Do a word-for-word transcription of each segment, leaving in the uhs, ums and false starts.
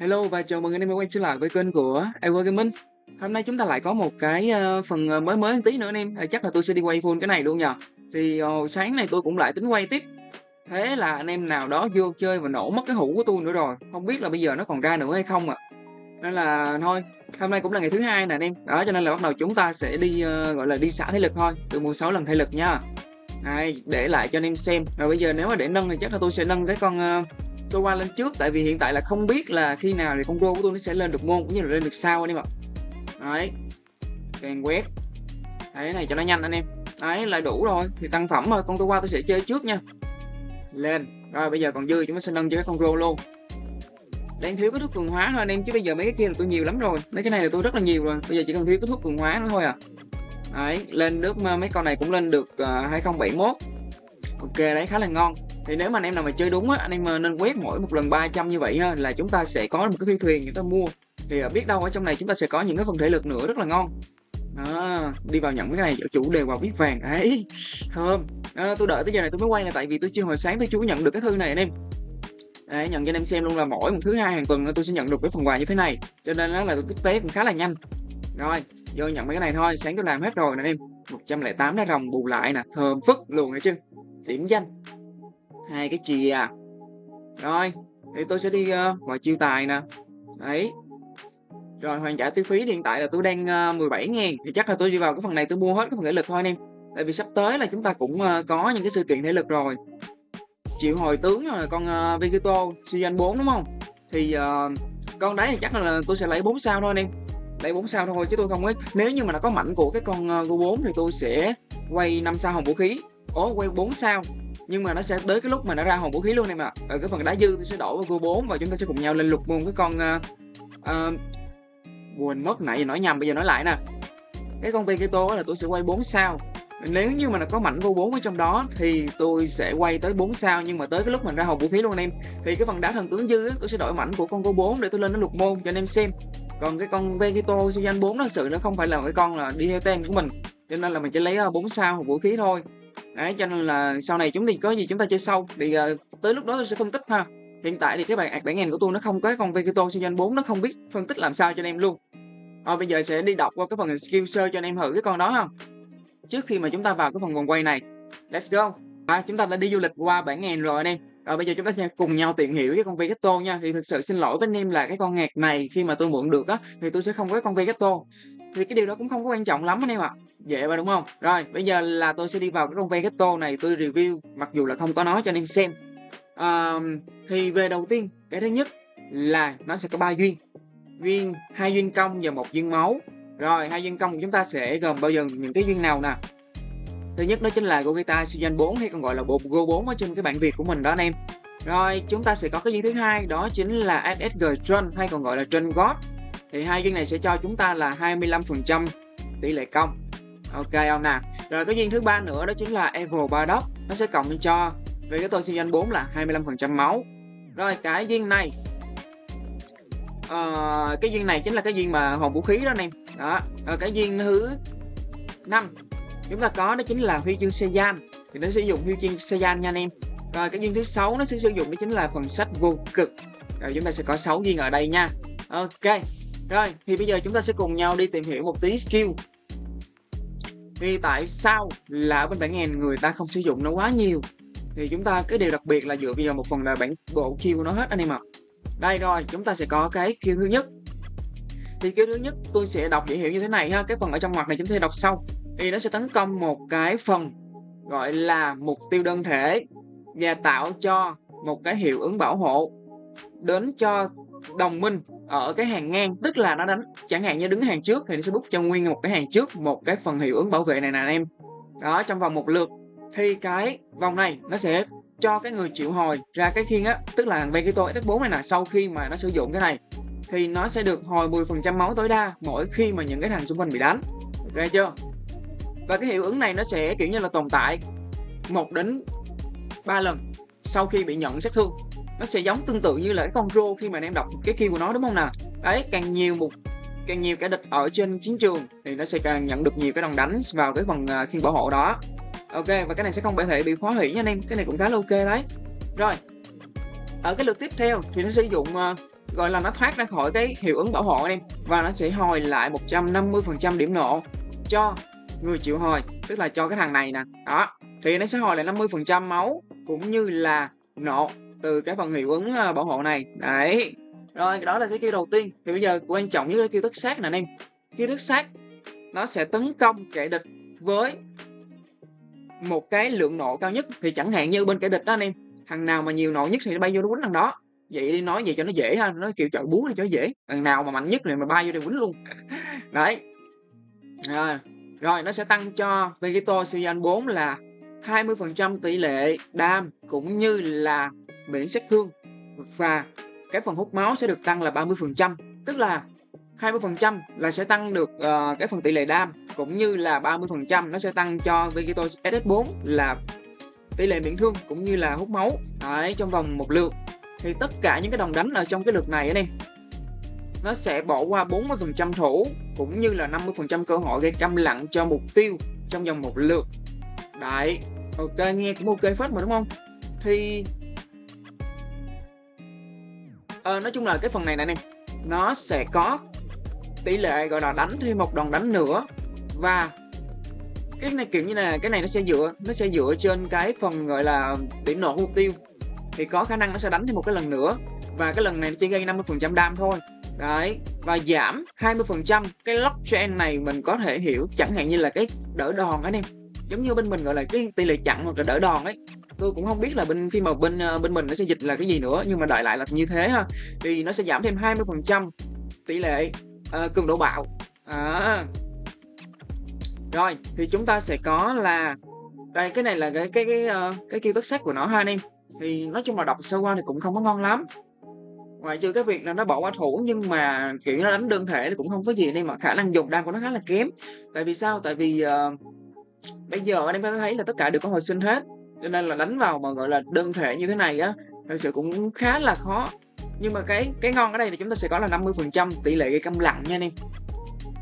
Hello và chào mừng anh em đã quay trở lại với kênh của Iwah Gaming. Hôm nay chúng ta lại có một cái phần mới mới một tí nữa anh em. Chắc là tôi sẽ đi quay full cái này luôn nhờ. Thì oh, sáng nay tôi cũng lại tính quay tiếp. Thế là anh em nào đó vô chơi và nổ mất cái hũ của tôi nữa rồi. Không biết là bây giờ nó còn ra nữa hay không ạ. À. Nên là thôi, hôm nay cũng là ngày thứ hai nè anh em. Đó, cho nên là bắt đầu chúng ta sẽ đi uh, gọi là đi xả thể lực thôi. Từ mua sáu lần thể lực nha. Đây, để lại cho anh em xem. Rồi bây giờ nếu mà để nâng thì chắc là tôi sẽ nâng cái con uh, tôi qua lên trước, tại vì hiện tại là không biết là khi nào thì con rô của tôi nó sẽ lên được môn cũng như là lên được sao anh em ạ. Đấy, càng quét đấy này cho nó nhanh anh em. Đấy là đủ rồi, thì tăng phẩm rồi, con tôi qua tôi sẽ chơi trước nha. Lên, rồi bây giờ còn dư chúng ta sẽ nâng cho cái con rô luôn. Đang thiếu cái thuốc cường hóa thôi anh em, chứ bây giờ mấy cái kia là tôi nhiều lắm rồi. Mấy cái này là tôi rất là nhiều rồi, bây giờ chỉ cần thiếu cái thuốc cường hóa nữa thôi à. Đấy, lên nước mấy con này cũng lên được uh, hai không bảy mốt. Ok, đấy khá là ngon. Thì nếu mà anh em nào mà chơi đúng á, anh em nên quét mỗi một lần ba trăm như vậy ha, là chúng ta sẽ có một cái phi thuyền chúng ta mua. Thì biết đâu ở trong này chúng ta sẽ có những cái phần thể lực nữa rất là ngon. Đó, đi vào nhận cái này chủ đề vào viết vàng ấy thơm. À, tôi đợi tới giờ này tôi mới quay là tại vì tôi chưa hồi sáng tôi chưa có nhận được cái thư này anh em. Đấy, nhận cho anh em xem luôn là mỗi một thứ hai hàng tuần tôi sẽ nhận được cái phần quà như thế này, cho nên là tôi tích vé cũng khá là nhanh. Rồi, vô nhận mấy cái này thôi, sáng tôi làm hết rồi nè anh em. một trăm lẻ tám đá rồng bù lại nè, thơm phức luôn hả chứ. Điểm danh hai cái chì à. Rồi thì tôi sẽ đi uh, vào chiêu tài nè. Đấy. Rồi hoàn trả tiêu phí hiện tại là tôi đang uh, mười bảy nghìn. Thì chắc là tôi đi vào cái phần này tôi mua hết cái phần thể lực thôi anh em. Tại vì sắp tới là chúng ta cũng uh, có những cái sự kiện thể lực rồi. Triệu hồi tướng rồi con uh, Vegito ét ét giê bốn đúng không? Thì uh, con đấy thì chắc là tôi sẽ lấy bốn sao thôi anh em. Lấy bốn sao thôi chứ tôi không ấy. Nếu như mà nó có mạnh của cái con uh, Go bốn thì tôi sẽ quay năm sao hồng vũ khí. Ố quay bốn sao. Nhưng mà nó sẽ tới cái lúc mà nó ra hồn vũ khí luôn em ạ. Ở cái phần đá dư tôi sẽ đổi vào Go bốn và chúng ta sẽ cùng nhau lên lục môn cái con uh, uh, quên mất nãy giờ nói nhầm, bây giờ nói lại nè. Cái con Vegito là tôi sẽ quay bốn sao. Nếu như mà nó có mảnh Go bốn ở trong đó thì tôi sẽ quay tới bốn sao, nhưng mà tới cái lúc mình ra hồn vũ khí luôn em. Thì cái phần đá thần tướng dư tôi sẽ đổi mảnh của con Go bốn để tôi lên nó lục môn cho anh em xem. Còn cái con Vegito ét ét giê bốn thật sự nó không phải là cái con là đi theo tem của mình, cho nên là mình chỉ lấy bốn sao hồn vũ khí thôi. Đấy, cho nên là sau này chúng thì có gì chúng ta chơi sau thì uh, tới lúc đó tôi sẽ phân tích ha. Hiện tại thì cái bài bản ngàn của tôi nó không có con Vegito Season bốn, nó không biết phân tích làm sao cho anh em luôn. Rồi bây giờ sẽ đi đọc qua cái phần skill search cho anh em thử cái con đó không. Trước khi mà chúng ta vào cái phần vòng quay này. Let's go. À, chúng ta đã đi du lịch qua bản ngàn rồi anh em. Rồi bây giờ chúng ta sẽ cùng nhau tìm hiểu cái con Vegito nha. Thì thực sự xin lỗi với anh em là cái con ngạc này khi mà tôi mượn được á thì tôi sẽ không có con Vegito. Thì cái điều đó cũng không có quan trọng lắm anh em ạ. À. Dễ mà đúng không? Rồi, bây giờ là tôi sẽ đi vào cái con Vegito này tôi review mặc dù là không có nói cho anh em xem. À, thì về đầu tiên, cái thứ nhất là nó sẽ có ba duyên. Duyên hai duyên công và một duyên máu. Rồi, hai duyên công của chúng ta sẽ gồm bao giờ những cái duyên nào nè. Thứ nhất đó chính là Gogeta Season bốn hay còn gọi là bộ Go bốn ở trên cái bản Việt của mình đó anh em. Rồi, chúng ta sẽ có cái duyên thứ hai đó chính là ét ét giê Trun hay còn gọi là Trun God. Thì hai duyên này sẽ cho chúng ta là hai mươi lăm phần trăm tỷ lệ công. Ok không nè. Rồi cái duyên thứ ba nữa đó chính là Evo Bardock. Nó sẽ cộng cho về cái tôi season bốn là hai mươi lăm phần trăm máu. Rồi cái duyên này à, cái duyên này chính là cái duyên mà hồn vũ khí đó anh em. Đó. Rồi cái duyên thứ năm chúng ta có đó chính là huy chương Seiyan. Thì nó sử dụng huy chương Seiyan nha anh em. Rồi cái duyên thứ sáu nó sẽ sử dụng đó chính là phần sách vô cực. Rồi chúng ta sẽ có sáu duyên ở đây nha. Ok. Rồi thì bây giờ chúng ta sẽ cùng nhau đi tìm hiểu một tí skill. Thì tại sao là bên bản ngàn người ta không sử dụng nó quá nhiều? Thì chúng ta cái điều đặc biệt là dựa bây giờ một phần là bản bộ Q của nó hết anh em ạ. Đây rồi, chúng ta sẽ có cái Q thứ nhất. Thì Q thứ nhất tôi sẽ đọc dễ hiểu như thế này ha. Cái phần ở trong ngoặc này chúng ta sẽ đọc sau. Thì nó sẽ tấn công một cái phần gọi là mục tiêu đơn thể và tạo cho một cái hiệu ứng bảo hộ đến cho đồng minh ở cái hàng ngang, tức là nó đánh chẳng hạn như đứng hàng trước thì nó sẽ bút cho nguyên một cái hàng trước một cái phần hiệu ứng bảo vệ này nè anh em. Đó, trong vòng một lượt thì cái vòng này nó sẽ cho cái người triệu hồi ra cái khiên á, tức là thằng Vegito ét ét bốn này nè, sau khi mà nó sử dụng cái này thì nó sẽ được hồi mười phần trăm máu tối đa mỗi khi mà những cái thằng xung quanh bị đánh. Ok chưa? Và cái hiệu ứng này nó sẽ kiểu như là tồn tại một đến ba lần sau khi bị nhận sát thương. Nó sẽ giống tương tự như là cái con rô khi mà anh em đọc cái kill của nó đúng không nè. Đấy, càng nhiều một càng nhiều cái địch ở trên chiến trường thì nó sẽ càng nhận được nhiều cái đòn đánh vào cái phần uh, khiên bảo hộ đó. Ok, và cái này sẽ không thể bị phá hủy nha anh em, cái này cũng khá là ok đấy. Rồi, ở cái lượt tiếp theo thì nó sử dụng uh, gọi là nó thoát ra khỏi cái hiệu ứng bảo hộ anh em, và nó sẽ hồi lại một trăm năm mươi phần trăm điểm nộ cho người chịu hồi, tức là cho cái thằng này nè. Đó, thì nó sẽ hồi lại năm mươi phần trăm máu cũng như là nộ từ cái phần hiệu ứng bảo hộ này. Đấy. Rồi, đó là cái skill đầu tiên. Thì bây giờ quan trọng nhất là skill tất sát nè anh em. Skill tất sát nó sẽ tấn công kẻ địch với một cái lượng nộ cao nhất. Thì chẳng hạn như bên kẻ địch đó anh em, thằng nào mà nhiều nộ nhất thì nó bay vô nó quýnh thằng đó. Vậy đi nói vậy cho nó dễ ha, nó kiểu chọi búa cho nó dễ. Thằng nào mà mạnh nhất thì mà bay vô đây quýnh luôn. Đấy. Rồi. Rồi, nó sẽ tăng cho Vegito ét ét giê bốn là hai mươi phần trăm tỷ lệ đam cũng như là miễn sát thương, và cái phần hút máu sẽ được tăng là ba mươi phần trăm, tức là hai mươi phần trăm là sẽ tăng được uh, cái phần tỷ lệ đam, cũng như là ba mươi phần trăm nó sẽ tăng cho Vegito ét ét bốn là tỷ lệ miễn thương cũng như là hút máu. Đấy, trong vòng một lượt thì tất cả những cái đòn đánh ở trong cái lượt này anh em nó sẽ bỏ qua bốn mươi phần trăm thủ cũng như là năm mươi phần trăm cơ hội gây câm lặng cho mục tiêu trong vòng một lượt. Đấy, ok, nghe cũng ok phết mà đúng không? Thì à, nói chung là cái phần này này nè, nó sẽ có tỷ lệ gọi là đánh thêm một đòn đánh nữa, và cái này kiểu như là cái này nó sẽ dựa nó sẽ dựa trên cái phần gọi là điểm nổ của mục tiêu, thì có khả năng nó sẽ đánh thêm một cái lần nữa, và cái lần này nó chỉ gây năm mươi phần trăm đam thôi. Đấy, và giảm hai mươi phần trăm cái lock chain này mình có thể hiểu chẳng hạn như là cái đỡ đòn anh em, giống như bên mình gọi là cái tỷ lệ chặn hoặc là đỡ đòn ấy. Tôi cũng không biết là bên khi mà bên bên mình nó sẽ dịch là cái gì nữa, nhưng mà đại lại là như thế ha. Thì nó sẽ giảm thêm hai mươi phần trăm tỷ lệ uh, cường độ bạo. À. Rồi, thì chúng ta sẽ có là đây, cái này là cái cái cái uh, cái kêu tất sát của nó ha anh em. Thì nói chung là đọc sơ qua thì cũng không có ngon lắm. Ngoại trừ cái việc là nó bỏ qua thủ, nhưng mà kiểu nó đánh đơn thể thì cũng không có gì, nên mà khả năng dùng đam của nó khá là kém. Tại vì sao? Tại vì uh, bây giờ anh em có thấy là tất cả đều có hồi sinh hết. Cho nên là đánh vào mà gọi là đơn thể như thế này á, thật sự cũng khá là khó. Nhưng mà cái cái ngon ở đây thì chúng ta sẽ có là năm mươi phần trăm tỷ lệ gây câm lặng nha anh em.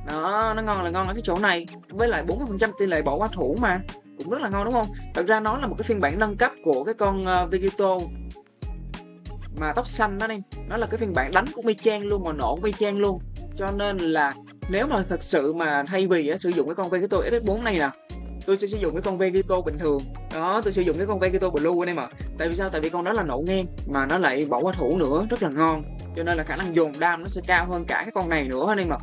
Nó nó ngon là ngon ở cái chỗ này, với lại bốn mươi phần trăm tỷ lệ bỏ qua thủ mà, cũng rất là ngon đúng không? Thật ra nó là một cái phiên bản nâng cấp của cái con uh, Vegito mà tóc xanh đó anh em. Nó là cái phiên bản đánh cũng y chang luôn mà nổ cũng y chang luôn. Cho nên là nếu mà thật sự mà thay vì uh, sử dụng cái con Vegito ét ét bốn này nè, tôi sẽ sử dụng cái con Vegito bình thường. Đó, tôi sử dụng cái con Vegito Blue anh em ạ. Tại vì sao? Tại vì con đó là nổ ngang mà nó lại bỏ qua thủ nữa, rất là ngon. Cho nên là khả năng dùng đam nó sẽ cao hơn cả cái con này nữa anh em ạ.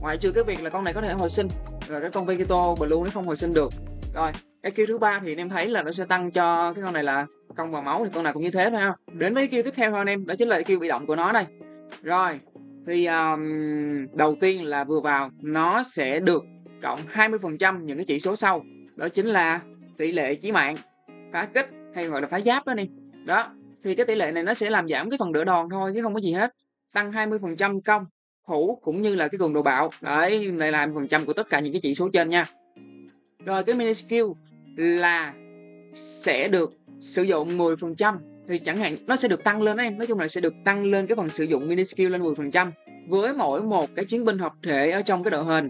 Ngoại trừ cái việc là con này có thể hồi sinh, rồi cái con Vegito Blue nó không hồi sinh được. Rồi, cái kill thứ ba thì anh em thấy là nó sẽ tăng cho cái con này là công vào máu, thì con này cũng như thế thôi ha. Đến với cái kill tiếp theo thôi anh em, đó chính là cái kill bị động của nó đây. Rồi, thì um, đầu tiên là vừa vào nó sẽ được cộng hai mươi phần trăm những cái chỉ số sau, đó chính là tỷ lệ chí mạng, phá kích hay gọi là phá giáp đó đi. Đó, thì cái tỷ lệ này nó sẽ làm giảm cái phần đỡ đòn thôi chứ không có gì hết, tăng hai mươi phần trăm công, thủ cũng như là cái cường độ bạo. Đấy, này là hai mươi phần trăm của tất cả những cái chỉ số trên nha. Rồi cái mini skill là sẽ được sử dụng mười phần trăm, thì chẳng hạn nó sẽ được tăng lên em, nói chung là sẽ được tăng lên cái phần sử dụng mini skill lên mười phần trăm với mỗi một cái chiến binh hợp thể ở trong cái đội hình.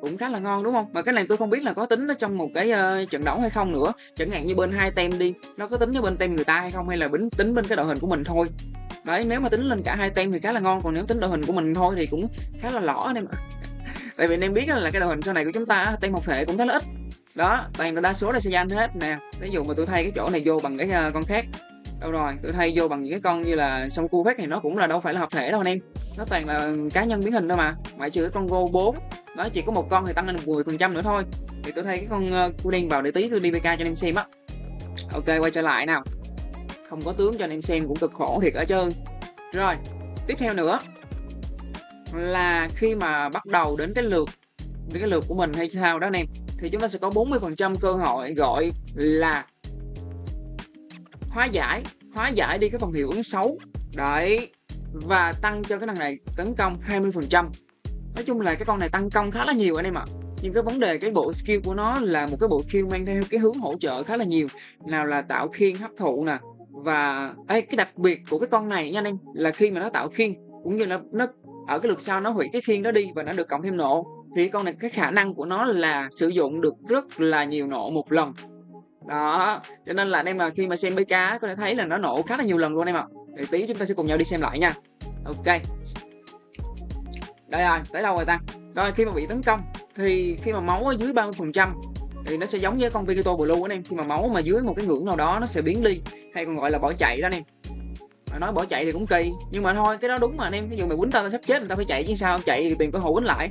Cũng khá là ngon đúng không? Mà cái này tôi không biết là có tính nó trong một cái uh, trận đấu hay không nữa. Chẳng hạn như bên hai tem đi, nó có tính như bên tem người ta hay không, hay là tính, tính bên cái đội hình của mình thôi. Đấy, nếu mà tính lên cả hai tem thì khá là ngon, còn nếu tính đội hình của mình thôi thì cũng khá là lõ anh em. Tại vì anh em biết là cái đội hình sau này của chúng ta tem một thể cũng khá là ít. Đó, toàn đa số là xe danh hết nè. Ví dụ mà tôi thay cái chỗ này vô bằng cái uh, con khác. Đâu rồi, tôi thay vô bằng những cái con như là song cu phép này, nó cũng là đâu phải là hợp thể đâu anh em. Nó toàn là cá nhân biến hình thôi mà. Ngoại trừ cái con Go bốn, nó chỉ có một con thì tăng lên mười phần trăm nữa thôi. Thì tôi thay cái con uh, cu đen vào để tí tôi đi pê ca cho anh em xem á. Ok, quay trở lại nào. Không có tướng cho anh em xem cũng cực khổ thiệt ở trơn. Rồi, tiếp theo nữa là khi mà bắt đầu đến cái lượt đến cái lượt của mình hay sao đó anh em, thì chúng ta sẽ có bốn mươi phần trăm cơ hội gọi là hóa giải hóa giải đi cái phần hiệu ứng xấu. Đấy, và tăng cho cái thằng này tấn công hai mươi phần trăm. Nói chung là cái con này tăng công khá là nhiều anh em ạ. Nhưng cái vấn đề cái bộ skill của nó là một cái bộ skill mang theo cái hướng hỗ trợ khá là nhiều, nào là tạo khiên hấp thụ nè, và ấy, cái đặc biệt của cái con này nha anh em là khi mà nó tạo khiên cũng như là nó ở cái lượt sau nó hủy cái khiên đó đi và nó được cộng thêm nộ, thì con này cái khả năng của nó là sử dụng được rất là nhiều nộ một lần. Đó, cho nên là anh em mà khi mà xem pê ca có thể thấy là nó nổ khá là nhiều lần luôn em ạ. Thì tí chúng ta sẽ cùng nhau đi xem lại nha. Ok, đây là tới đâu rồi ta. Rồi khi mà bị tấn công thì khi mà máu ở dưới ba mươi phần trăm thì nó sẽ giống với con Vegito Blue anh em. Khi mà máu mà dưới một cái ngưỡng nào đó nó sẽ biến ly, hay còn gọi là bỏ chạy đó anh em. Nói bỏ chạy thì cũng kỳ, nhưng mà thôi cái đó đúng mà anh em. Ví dụ mày quýnh tao, tao sắp chết, tao phải chạy chứ sao. Chạy thì tìm cơ hội quýnh lại.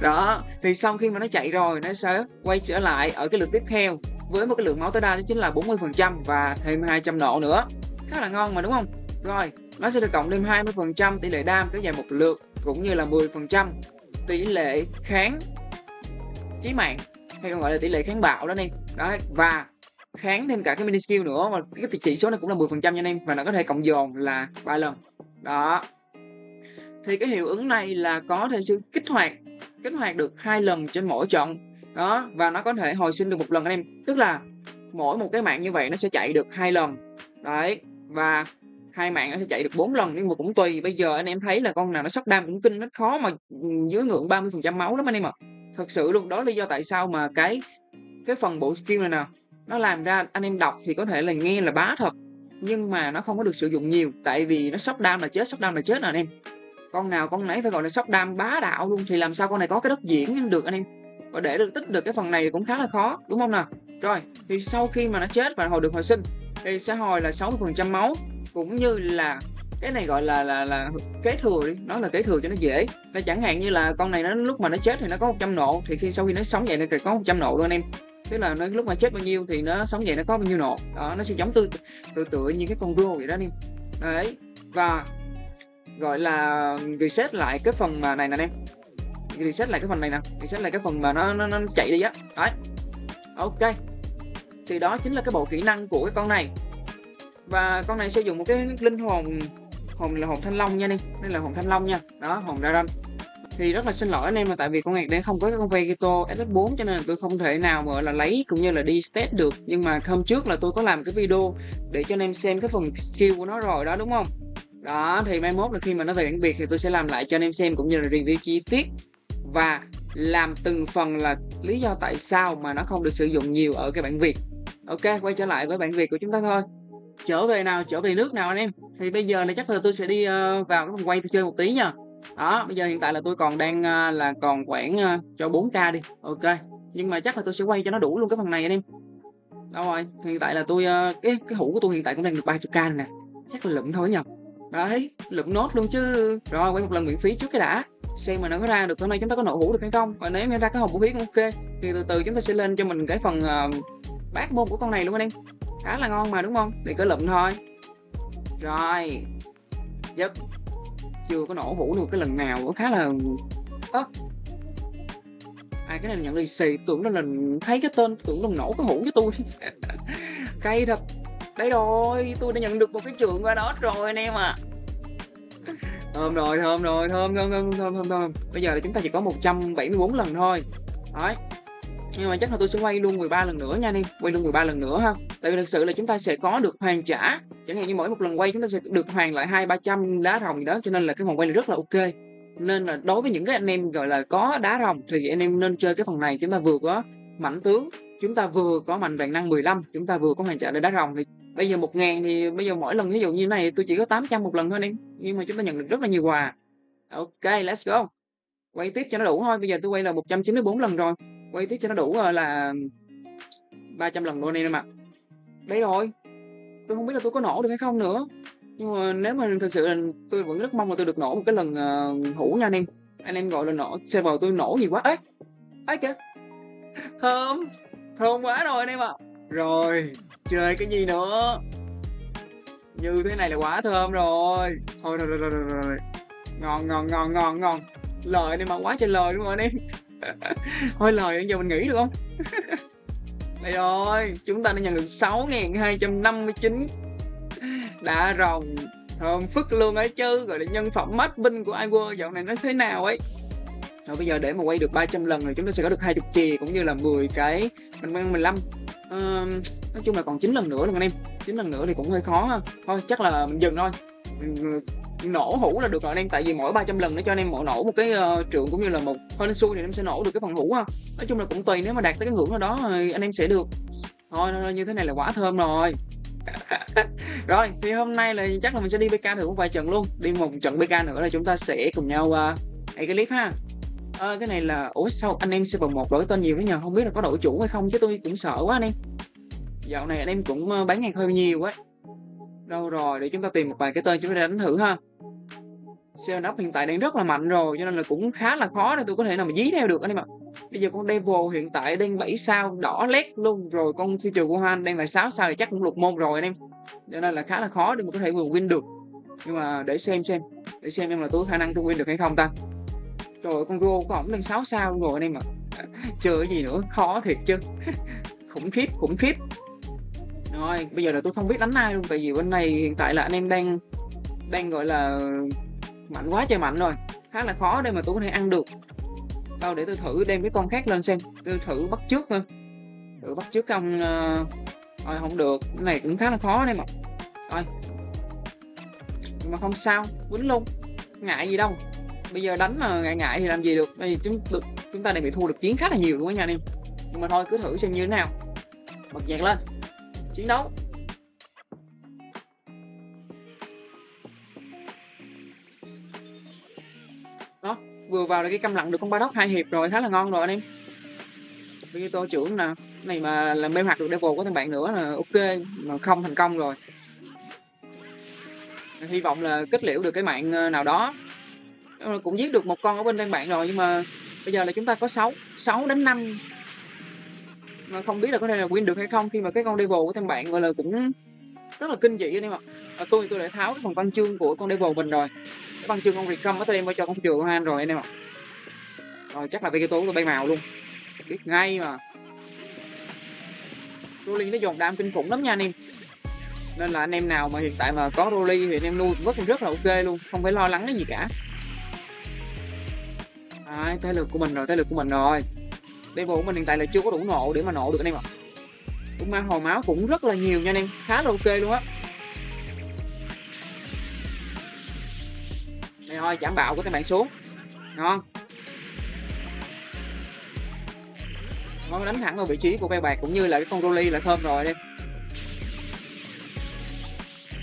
Đó, thì sau khi mà nó chạy rồi nó sẽ quay trở lại ở cái lượt tiếp theo với một cái lượng máu tối đa đó chính là bốn mươi phần trăm và thêm hai trăm nộ nữa. Khá là ngon mà đúng không? Rồi, nó sẽ được cộng thêm hai mươi phần trăm tỷ lệ đam kéo dài một lượt, cũng như là mười phần trăm tỷ lệ kháng chí mạng, hay còn gọi là tỷ lệ kháng bạo đó anh em. Đó, và kháng thêm cả cái mini skill nữa, và cái chỉ số này cũng là mười phần trăm nha anh em, và nó có thể cộng dồn là ba lần. Đó. Thì cái hiệu ứng này là có thể sự kích hoạt, kích hoạt được hai lần trên mỗi trận. Đó, và nó có thể hồi sinh được một lần anh em, tức là mỗi một cái mạng như vậy nó sẽ chạy được hai lần. Đấy, và hai mạng nó sẽ chạy được bốn lần, nhưng mà cũng tùy. Bây giờ anh em thấy là con nào nó sốc đam cũng kinh, nó khó mà dưới ngưỡng ba mươi phần trăm máu lắm anh em ạ. Thật sự luôn, đó lý do tại sao mà cái cái phần bộ skill này nè, nó làm ra anh em đọc thì có thể là nghe là bá thật, nhưng mà nó không có được sử dụng nhiều, tại vì nó sốc đam là chết, sốc đam là chết nè anh em. Con nào con nấy phải gọi là sốc đam bá đạo luôn thì làm sao con này có cái đất diễn được anh em. Và để được tích được cái phần này cũng khá là khó, đúng không nào? Rồi, thì sau khi mà nó chết và hồi được hồi sinh thì sẽ hồi là sáu mươi phần trăm máu, cũng như là cái này gọi là là là kế thừa đi, nó là kế thừa cho nó dễ. Là chẳng hạn như là con này nó lúc mà nó chết thì nó có một trăm nộ, thì khi sau khi nó sống vậy nó có một trăm nộ luôn anh em. Tức là nó lúc mà chết bao nhiêu thì nó sống vậy nó có bao nhiêu nộ. Đó, nó sẽ giống tự tự tự như cái con rô vậy đó anh em. Đấy, và gọi là reset lại cái phần mà này nè anh em. Reset lại cái phần này nè, reset lại cái phần mà nó nó, nó chạy đi á. Đấy. Ok. Thì đó chính là cái bộ kỹ năng của cái con này. Và con này sẽ dùng một cái linh hồn, hồn là hồn thanh long nha đi, nên là hồn thanh long nha. Đó, hồn ra ranh. Thì rất là xin lỗi anh em mà tại vì con này đang không có cái con Vegito ét ét bốn cho nên là tôi không thể nào mà là lấy cũng như là đi test được. Nhưng mà hôm trước là tôi có làm cái video để cho anh em xem cái phần skill của nó rồi đó, đúng không? Đó, thì mai mốt là khi mà nó về bản Việt thì tôi sẽ làm lại cho anh em xem, cũng như là review chi tiết và làm từng phần là lý do tại sao mà nó không được sử dụng nhiều ở cái bản Việt. Ok, quay trở lại với bản Việt của chúng ta thôi. Trở về nào, trở về nước nào anh em. Thì bây giờ là chắc là tôi sẽ đi uh, vào cái phòng quay tôi chơi một tí nha. Đó, bây giờ hiện tại là tôi còn đang uh, là còn khoảng uh, cho bốn k đi. Ok, nhưng mà chắc là tôi sẽ quay cho nó đủ luôn cái phần này anh em. Đâu rồi, hiện tại là tôi uh, cái cái hũ của tôi hiện tại cũng đang được ba chục k nè. Chắc là lụm thôi nhờ. Đấy, lụm nốt luôn chứ. Rồi, quay một lần miễn phí trước cái đã, xem mà nó có ra được hôm nay chúng ta có nổ hũ được hay không. Và nếu mà ra cái hộp vũ khí cũng ok thì từ từ chúng ta sẽ lên cho mình cái phần uh, bát môn của con này luôn anh em. Khá là ngon mà đúng không, thì cứ lụm thôi. Rồi yep. Chưa có nổ hũ được cái lần nào, cũng khá là ớ à. Ai cái này nhận lì xì, tưởng nó là thấy cái tên tưởng nó nổ cái hũ với tôi. Cay thật đấy. Rồi tôi đã nhận được một cái trường qua đó rồi anh em ạ. À. Thơm rồi, thơm rồi, thơm thơm thơm thơm thơm thơm. Bây giờ là chúng ta chỉ có một trăm bảy mươi tư lần thôi. Đấy. Nhưng mà chắc là tôi sẽ quay luôn mười ba lần nữa nha anh em. Quay luôn mười ba lần nữa ha. Tại vì thực sự là chúng ta sẽ có được hoàn trả. Chẳng hạn như mỗi một lần quay chúng ta sẽ được hoàn lại hai ba trăm đá rồng gì đó, cho nên là cái phần quay này rất là ok. Nên là đối với những cái anh em gọi là có đá rồng thì anh em nên chơi cái phần này. Chúng ta vừa có mảnh tướng, chúng ta vừa có mạnh vàng năng mười lăm, chúng ta vừa có hoàn trả để đá rồng. Thì bây giờ một ngàn thì bây giờ mỗi lần ví dụ như này tôi chỉ có tám trăm một lần thôi anh em. Nhưng mà chúng ta nhận được rất là nhiều quà. Ok, let's go. Quay tiếp cho nó đủ thôi. Bây giờ tôi quay là một trăm chín mươi tư lần rồi. Quay tiếp cho nó đủ là ba trăm lần luôn anh em ạ. Đấy rồi. Tôi không biết là tôi có nổ được hay không nữa. Nhưng mà nếu mà thực sự là tôi vẫn rất mong là tôi được nổ một cái lần uh, hũ nha anh em. Anh em gọi là nổ server tôi nổ gì quá. Ê, ấy kìa. Thơm. Thơm quá rồi anh em ạ. Rồi, chơi cái gì nữa. Như thế này là quá thơm rồi. Thôi rồi rồi rồi rồi. rồi. Ngon ngon ngon ngon ngon. Lời anh em mà quá trời lời đúng không anh em? Thôi lời bây giờ mình nghĩ được không? Đây rồi, chúng ta đã nhận được sáu nghìn hai trăm năm mươi chín đã rồng. Thơm phức luôn ấy chứ. Gọi là nhân phẩm mát binh của Iwah dạo này nó thế nào ấy. Rồi bây giờ để mà quay được ba trăm lần rồi chúng ta sẽ có được hai mươi chì, cũng như là mười cái mình mười lăm. uh, Nói chung là còn chín lần nữa rồi anh em. chín lần nữa thì cũng hơi khó ha. Thôi chắc là mình dừng thôi. Mình nổ hũ là được rồi anh em, tại vì mỗi ba trăm lần nó cho anh em mỗi nổ một cái uh, trượng, cũng như là một hên xui thì em sẽ nổ được cái phần hũ ha. Nói chung là cũng tùy, nếu mà đạt tới cái ngưỡng nào đó anh em sẽ được. Thôi như thế này là quá thơm rồi. Rồi thì hôm nay là chắc là mình sẽ đi pê ca thử một vài trận luôn, đi một trận pê ca nữa là chúng ta sẽ cùng nhau uh, hãy cái clip ha. À, cái này là ủa sao anh em xê vê một đổi tên nhiều thế nhờ, không biết là có đổi chủ hay không chứ tôi cũng sợ quá anh em. Dạo này anh em cũng bán hàng hơi nhiều quá. Đâu rồi, để chúng ta tìm một vài cái tên chúng ta đánh thử ha. Xe nắp hiện tại đang rất là mạnh rồi cho nên là cũng khá là khó để tôi có thể nào mà dí theo được anh em ạ. Bây giờ con Devil hiện tại đang bảy sao đỏ lét luôn rồi, con Future Gohan đang là sáu sao thì chắc cũng lục môn rồi anh em. Cho nên là khá là khó để mà có thể vừa win được. Nhưng mà để xem xem, để xem em là tôi khả năng tôi win được hay không ta. Rồi con Rô của ổng lên sáu sao luôn rồi anh em ạ. Chưa cái gì nữa, khó thiệt chứ. Khủng khiếp, khủng khiếp. Rồi, bây giờ là tôi không biết đánh ai luôn, tại vì bên này hiện tại là anh em đang đang gọi là mạnh quá trời mạnh rồi. Khá là khó để mà tôi có thể ăn được. Đâu để tôi thử đem cái con khác lên xem, tôi thử bắt trước thôi. Thử bắt trước không rồi không được, cái này cũng khá là khó anh em ạ. Rồi. Nhưng mà không sao, quýnh luôn. Ngại gì đâu. Bây giờ đánh mà ngại ngại thì làm gì được, bây giờ chúng, chúng ta đang bị thua được chiến khá là nhiều luôn á nha anh em. Nhưng mà thôi cứ thử xem như thế nào. Bật nhạc lên, chiến đấu. Đó, vừa vào là cái câm lặng được con Bardock hai hiệp rồi, khá là ngon rồi anh em. Vegito trưởng nè, này mà làm mê hoặc được Devil của thằng bạn nữa là ok, mà không thành công rồi. Hy vọng là kết liễu được cái mạng nào đó. Cũng giết được một con ở bên đen bạn rồi, nhưng mà bây giờ là chúng ta có sáu, sáu đến năm mà không biết là có thể là win được hay không, khi mà cái con Devil của thằng bạn gọi là cũng rất là kinh dị anh em ạ. Và tôi tôi đã tháo cái phần văn chương của con Devil mình rồi, cái văn chương con Recom tôi đem qua cho con trường Gohan rồi anh em ạ. Rồi chắc là Vegito tôi bay màu luôn, biết ngay mà. Rolly nó dồn đam kinh khủng lắm nha anh em, nên là anh em nào mà hiện tại mà có Rolly thì anh em nuôi cũng rất là ok luôn, không phải lo lắng cái gì cả. À, thế lực của mình rồi, thế lực của mình rồi. Devil của mình hiện tại là chưa có đủ nộ để mà nộ được anh em ạ. Cũng mang hồi máu cũng rất là nhiều nha anh em, khá là ok luôn á. Này thôi, chảm bạo của các bạn xuống. Ngon. Nó đánh thẳng vào vị trí của bè bạc cũng như là cái con Rolly là thơm rồi đây.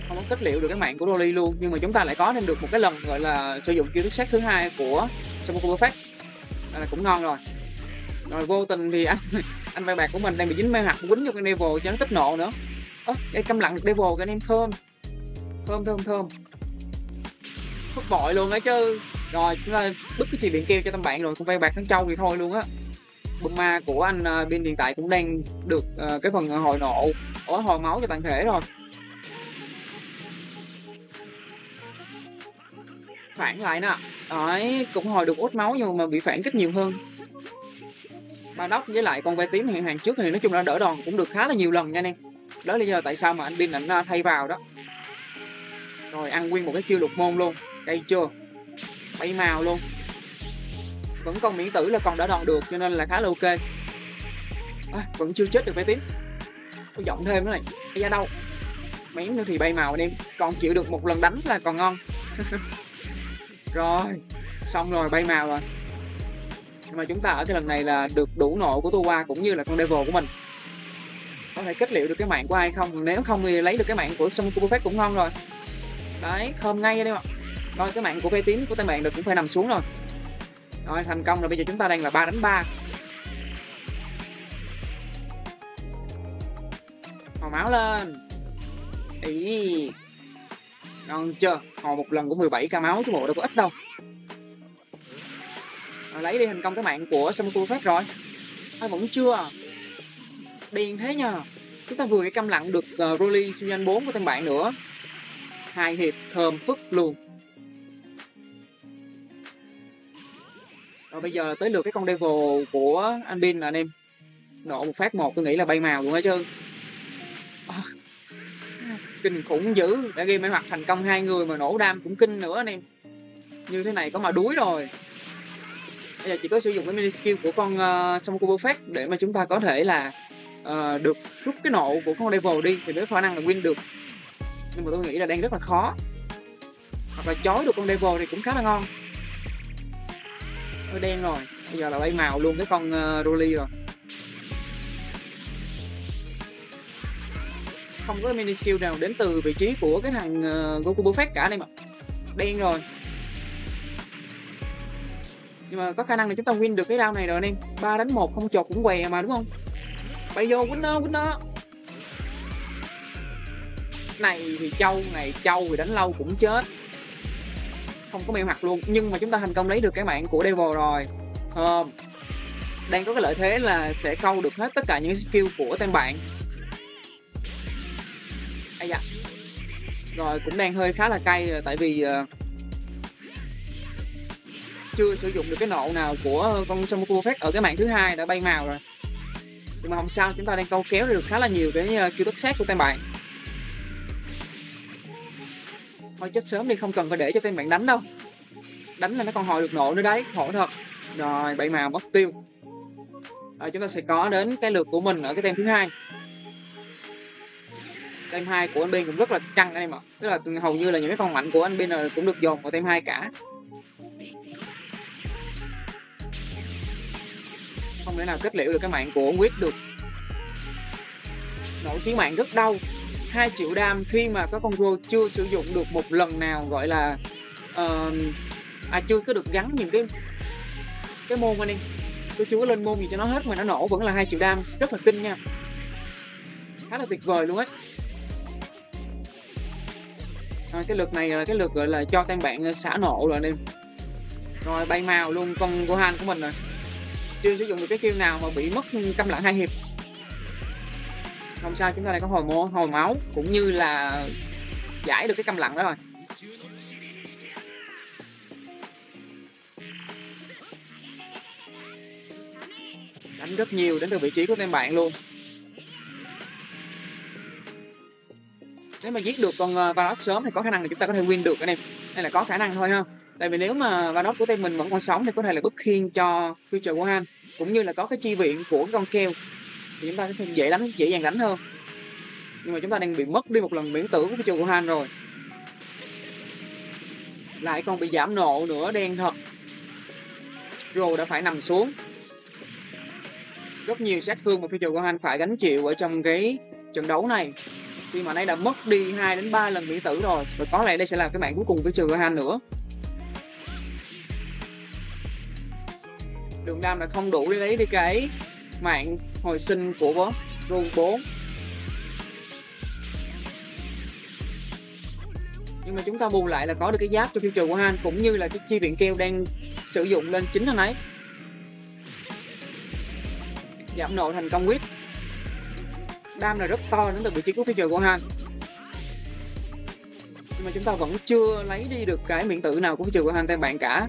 Không có kết liễu được cái mạng của Rolly luôn, nhưng mà chúng ta lại có thêm được một cái lần gọi là sử dụng chiêu thức sát thứ hai của xong một phát là cũng ngon rồi. Rồi vô tình thì anh anh vai bạc của mình đang bị dính mê hoặc quýnh vô cái Devil cho nó tích nộ nữa. Ơ, đây câm lặng được Devil cho anh em thơm. Thơm thơm thơm. Phất bội luôn á chứ. Rồi chúng ta bứt cái chì điện keo cho tâm bạn rồi, con vai bạc thằng trâu thì thôi luôn á. Bùm ma của anh bên hiện tại cũng đang được uh, cái phần hồi nộ, ở hồi máu cho toàn thể rồi. Phản lại nè, đấy, cũng hồi được út máu nhưng mà bị phản kích nhiều hơn. Bardock với lại con ve tím hiện hàng trước thì nói chung là đỡ đòn cũng được khá là nhiều lần nha anh em. Đó là lý do tại sao mà anh Bin ảnh thay vào đó. Rồi ăn nguyên một cái chiêu lục môn luôn, cây chưa, bay màu luôn. Vẫn còn miễn tử là còn đỡ đòn được cho nên là khá là ok. À, vẫn chưa chết được ve tím. Có giọng thêm nữa này, bay ra đâu? Miễn nữa thì bay màu anh em, còn chịu được một lần đánh là còn ngon. Rồi, xong rồi, bay màu rồi. Nhưng mà chúng ta ở cái lần này là được đủ nộ của Iwah cũng như là con Devil của mình. Có thể kết liễu được cái mạng của ai không? Nếu không thì lấy được cái mạng của Song Perfect cũng ngon rồi. Đấy, khom ngay đây mà. Rồi, cái mạng của ve tím của tên bạn được cũng phải nằm xuống rồi. Rồi, thành công rồi, bây giờ chúng ta đang là ba đánh ba. Hồi máu lên. Ý. Ngon chưa? Hồi một lần của mười bảy k máu chứ bộ đâu có ít đâu. À, lấy đi thành công cái mạng của Samuku Fest rồi. Thôi vẫn chưa. Điền thế nhờ. Chúng ta vừa cái câm lặng được uh, Rolly siêu nhân bốn của thằng bạn nữa. Hai hiệp thơm phức luôn. Rồi bây giờ tới lượt cái con Devil của anh Bin là anh em. Nộ một phát một tôi nghĩ là bay màu luôn hết chứ. À, kinh khủng dữ, đã ghi mê hoặc thành công hai người mà nổ đam cũng kinh nữa anh em. Như thế này có mà đuối rồi. Bây giờ chỉ có sử dụng cái mini skill của con uh, Samuku Perfect để mà chúng ta có thể là uh, được rút cái nộ của con Devil đi thì mới khả năng là win được. Nhưng mà tôi nghĩ là đang rất là khó. Hoặc là chói được con Devil thì cũng khá là ngon. Nó đen rồi, bây giờ là bay màu luôn cái con uh, Rolly rồi. không có mini skill nào đến từ vị trí của cái thằng uh, Goku Perfect cả anh em ạ. Đen rồi. Nhưng mà có khả năng là chúng ta win được cái round này rồi anh em. ba đánh một không chột cũng què mà đúng không? Bay vô win nó, win nó. Này thì trâu, này trâu thì đánh lâu cũng chết. Không có mèo mặt luôn, nhưng mà chúng ta thành công lấy được cái mạng của Devil rồi. Uh, đang có cái lợi thế là sẽ câu được hết tất cả những skill của tên bạn. Ây da. Rồi cũng đang hơi khá là cay rồi, tại vì uh, chưa sử dụng được cái nộ nào của con Samuku Perfect ở cái mạng thứ hai đã bay màu rồi. Nhưng mà không sao, chúng ta đang câu kéo được khá là nhiều cái kill tất sát của tên bạn. Thôi chết sớm đi, không cần phải để cho tên bạn đánh đâu. Đánh là nó còn hồi được nộ nữa đấy, khổ thật. Rồi bảy màu mất tiêu. Rồi, chúng ta sẽ có đến cái lượt của mình ở cái tem thứ hai. Tem hai của anh Bin cũng rất là căng anh em ạ. Tức là hầu như là những cái con mạnh của anh Bin cũng được dồn vào tem hai cả. Không thể nào kết liễu được cái mạng của Whis được. Nỗi chiến mạng rất đau. hai triệu đam khi mà có con Ro chưa sử dụng được một lần nào, gọi là uh, à, chưa có được gắn những cái cái môn anh em. Tôi chưa có lên môn gì cho nó hết mà nó nổ vẫn là hai triệu đam, rất là kinh nha. Khá là tuyệt vời luôn á. Rồi cái lượt này là cái lượt gọi là cho tên bạn xả nộ rồi anh em. Rồi bay màu luôn con Gohan của mình rồi. Chưa sử dụng được cái kill nào mà bị mất câm lặng hai hiệp. Không sao, chúng ta lại có hồi mô, hồi máu cũng như là giải được cái câm lặng đó rồi. Đánh rất nhiều đến từ vị trí của tên bạn luôn. Nếu mà giết được con Vados sớm thì có khả năng là chúng ta có thể win được anh em. Đây là có khả năng thôi ha. Tại vì nếu mà Vados của team mình vẫn còn sống thì có thể là bức khiên cho Future Gohan, cũng như là có cái chi viện của con keo thì chúng ta sẽ dễ đánh, dễ dàng đánh hơn. Nhưng mà chúng ta đang bị mất đi một lần miễn tử của Future Gohan rồi. Lại còn bị giảm nộ nữa, đen thật. Rồi đã phải nằm xuống. Rất nhiều sát thương mà Future Gohan phải gánh chịu ở trong cái trận đấu này. Khi mà nay đã mất đi hai đến ba lần miễn tử rồi. Và có lẽ đây sẽ là cái mạng cuối cùng của Future Gohan nữa. Đường đam là không đủ để lấy đi cái mạng hồi sinh của Ron bốn. Nhưng mà chúng ta bù lại là có được cái giáp cho Future Gohan, cũng như là cái chi viện keo đang sử dụng lên chính thằng ấy. Giảm nộ thành công Whis. Đam là rất to đến từ vị trí của Future Gohan. Nhưng mà chúng ta vẫn chưa lấy đi được cái miễn tử nào của Future Gohan tên bạn cả.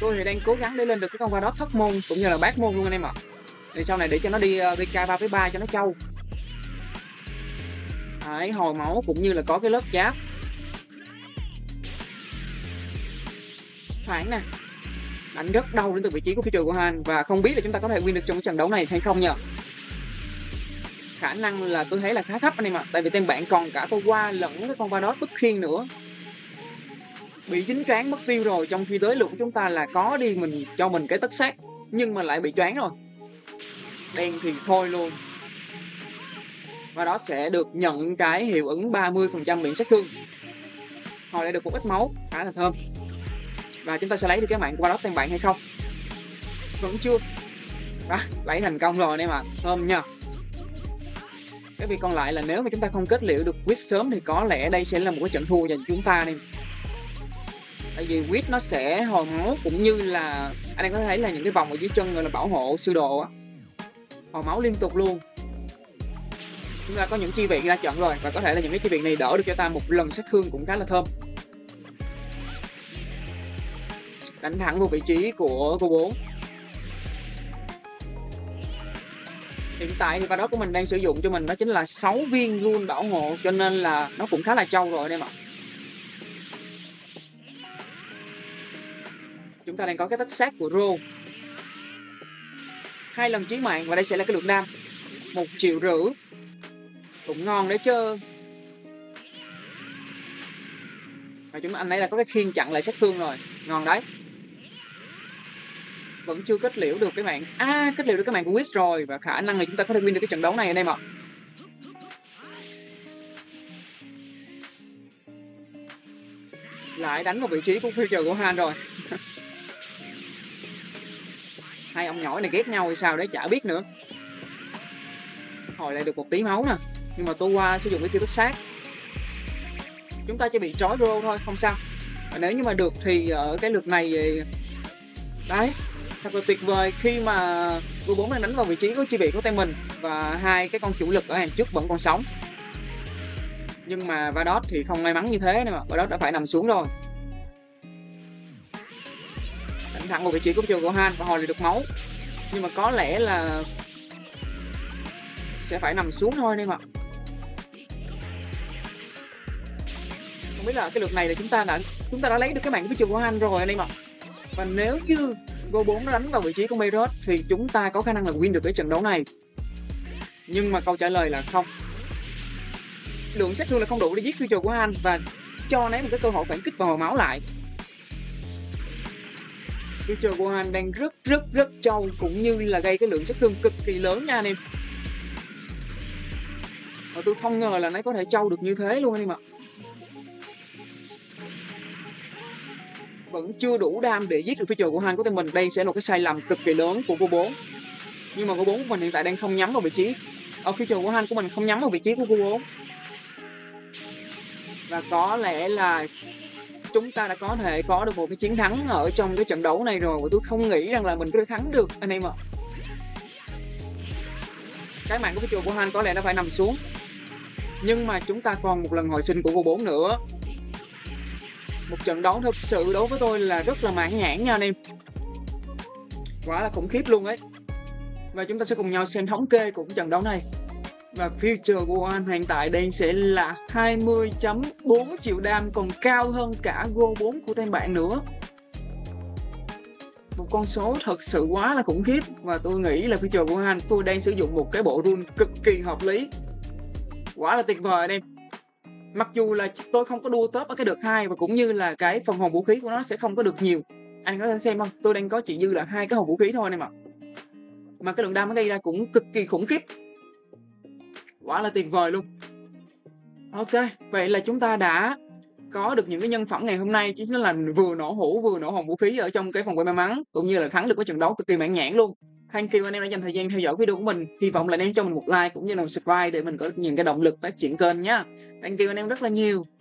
Tôi thì đang cố gắng để lên được cái con Vados thất môn cũng như là bát môn luôn anh em ạ. Thì sau này để cho nó đi vê ca ba chấm ba cho nó trâu. Đấy, hồi máu cũng như là có cái lớp giáp. Phản nè. Đánh rất đau đến từ vị trí của Future Gohan. Và không biết là chúng ta có thể win được trong cái trận đấu này hay không nhờ. Khả năng là tôi thấy là khá thấp anh em ạ. Tại vì tên bạn còn cả tôi qua lẫn cái con Vados bất khiên nữa. Bị dính choáng mất tiêu rồi, trong khi tới lượt của chúng ta là có đi mình cho mình cái tất sát. Nhưng mà lại bị choáng rồi. Đen thì thôi luôn. Và đó sẽ được nhận cái hiệu ứng ba mươi phần trăm miễn sát thương. Hồi lại được một ít máu, khá là thơm. Và chúng ta sẽ lấy được cái mạng qua đó tên bạn hay không? Vẫn chưa. Đó, lấy thành công rồi anh em ạ, thơm nha. Cái việc còn lại là nếu mà chúng ta không kết liễu được Whis sớm thì có lẽ đây sẽ là một cái trận thua dành chúng ta anh em. Tại vì Whis nó sẽ hồi máu cũng như là anh em có thể thấy là những cái vòng ở dưới chân gọi là bảo hộ sư đồ á, hồi máu liên tục luôn. Chúng ta có những chi viện ra trận rồi và có thể là những cái chi viện này đỡ được cho ta một lần sát thương cũng khá là thơm. Đánh thẳng vào vị trí của cô bốn. Hiện tại thì Vados của mình đang sử dụng cho mình đó chính là sáu viên luôn bảo hộ, cho nên là nó cũng khá là trâu rồi anh em ạ. Chúng ta đang có cái tất sát của Ro. Hai lần chí mạng và đây sẽ là cái lượng đam một triệu rưỡi. Cũng ngon đấy chứ. Và chúng anh ấy là có cái khiên chặn lại sát thương rồi. Ngon đấy. vẫn chưa kết liễu được các bạn. À, kết liễu được các bạn của Whis rồi. Và khả năng là chúng ta có thể win được cái trận đấu này anh em ạ. Lại đánh vào vị trí của Future Gohan rồi. Hai ông nhỏ này ghét nhau hay sao đấy, chả biết nữa. Hồi lại được một tí máu nè. Nhưng mà tôi qua sử dụng cái tiêu tất sát. Chúng ta chỉ bị trói rô thôi, không sao. Và nếu như mà được thì ở cái lượt này đấy, thật là tuyệt vời khi mà u bốn đang đánh vào vị trí của chi viện của tay mình. Và hai cái con chủ lực ở hàng trước vẫn còn sống. Nhưng mà Vados thì không may mắn như thế nên mà Vados đã phải nằm xuống rồi. Đánh thẳng vào vị trí của Future Gohan và hồi lại được máu. Nhưng mà có lẽ là sẽ phải nằm xuống thôi nên mà. Không biết là cái lượt này là chúng ta đã chúng ta đã lấy được cái mạng của Future Gohan rồi anh em ạ. Và nếu như u bốn nó đánh vào vị trí của Meros thì chúng ta có khả năng là win được cái trận đấu này. Nhưng mà câu trả lời là không. Lượng sát thương là không đủ để giết Future Gohan và cho ném một cái cơ hội phản kích và hồi máu lại. Future Gohan đang rất rất rất trâu cũng như là gây cái lượng sát thương cực kỳ lớn nha anh em. Và tôi không ngờ là nó có thể trâu được như thế luôn anh em ạ. Vẫn chưa đủ đam để giết được Future Gohan của tên mình. Đây sẽ là cái sai lầm cực kỳ lớn của u bốn. Nhưng mà u bốn của mình hiện tại đang không nhắm vào vị trí. Ở Future Gohan của mình không nhắm vào vị trí của u bốn. Và có lẽ là chúng ta đã có thể có được một cái chiến thắng ở trong cái trận đấu này rồi. Và tôi không nghĩ rằng là mình có thể thắng được anh em ạ. Cái mạng của Future Gohan có lẽ nó phải nằm xuống. Nhưng mà chúng ta còn một lần hồi sinh của u bốn nữa. Một trận đấu thực sự đối với tôi là rất là mãn nhãn nha anh em. Quả là khủng khiếp luôn ấy. Và chúng ta sẽ cùng nhau xem thống kê của trận đấu này. Và Future Gohan hiện tại đây sẽ là hai mươi chấm bốn triệu đam, còn cao hơn cả u bốn của tên bạn nữa. Một con số thật sự quá là khủng khiếp. Và tôi nghĩ là Future Gohan tôi đang sử dụng một cái bộ run cực kỳ hợp lý. Quả là tuyệt vời anh em. Mặc dù là tôi không có đua top ở cái đợt hai và cũng như là cái phần hồn vũ khí của nó sẽ không có được nhiều. Anh có thể xem không? Tôi đang có chỉ dư là hai cái hồn vũ khí thôi anh em ạ. Mà cái lượng đam nó gây ra cũng cực kỳ khủng khiếp. Quả là tuyệt vời luôn. Ok, vậy là chúng ta đã có được những cái nhân phẩm ngày hôm nay, chính là vừa nổ hũ vừa nổ hồn vũ khí ở trong cái vòng quay may mắn, cũng như là thắng được cái trận đấu cực kỳ mãn nhãn luôn. Thank you anh em đã dành thời gian theo dõi video của mình. Hy vọng là anh em cho mình một like cũng như là một subscribe để mình có những cái động lực phát triển kênh nhá. Thank you anh em rất là nhiều.